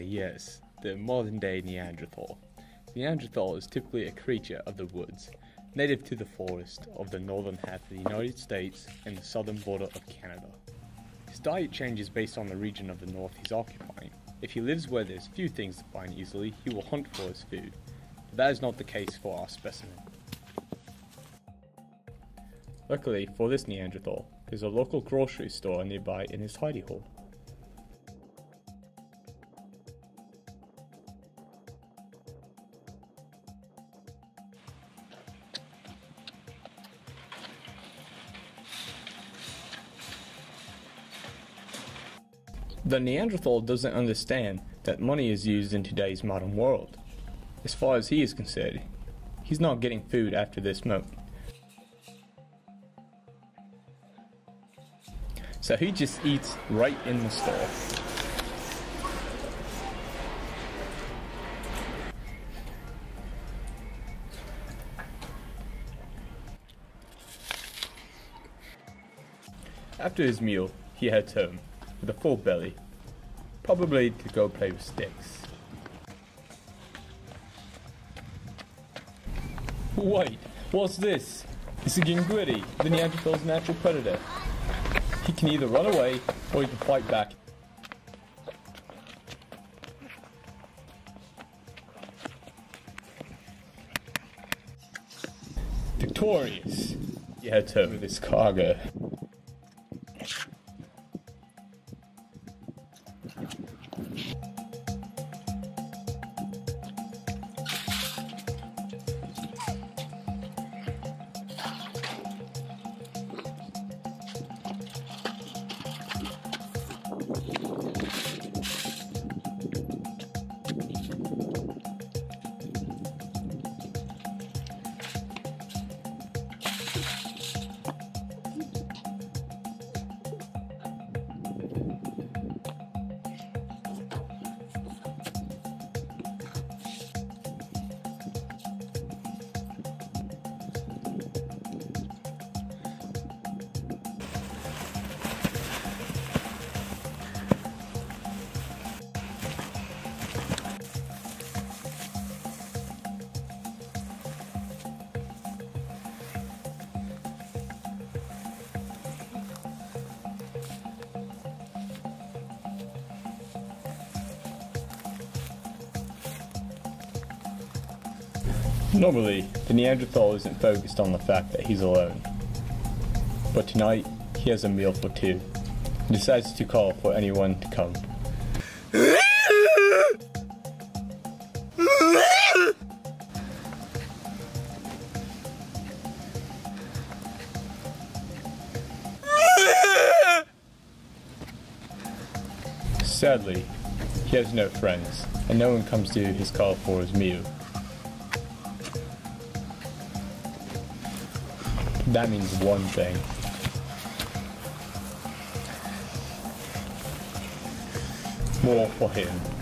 Yes, the modern day Neanderthal. Neanderthal is typically a creature of the woods, native to the forest of the northern half of the United States and the southern border of Canada. His diet changes based on the region of the north he's occupying. If he lives where there's few things to find easily, he will hunt for his food, but that is not the case for our specimen. Luckily for this Neanderthal, there's a local grocery store nearby in his hidey hole. The Neanderthal doesn't understand that money is used in today's modern world. As far as he is concerned, he's not getting food after this moment. So he just eats right in the store. After his meal, he heads home with a full belly, probably to go play with sticks. Wait, what's this? It's a ginguiri, the Neanderthal's natural predator. He can either run away or he can fight back. Victorious, he heads home with his cargo. Normally, the Neanderthal isn't focused on the fact that he's alone, but tonight he has a meal for two and decides to call for anyone to come. Sadly, he has no friends and no one comes to his call for his meal. That means one thing. More for him.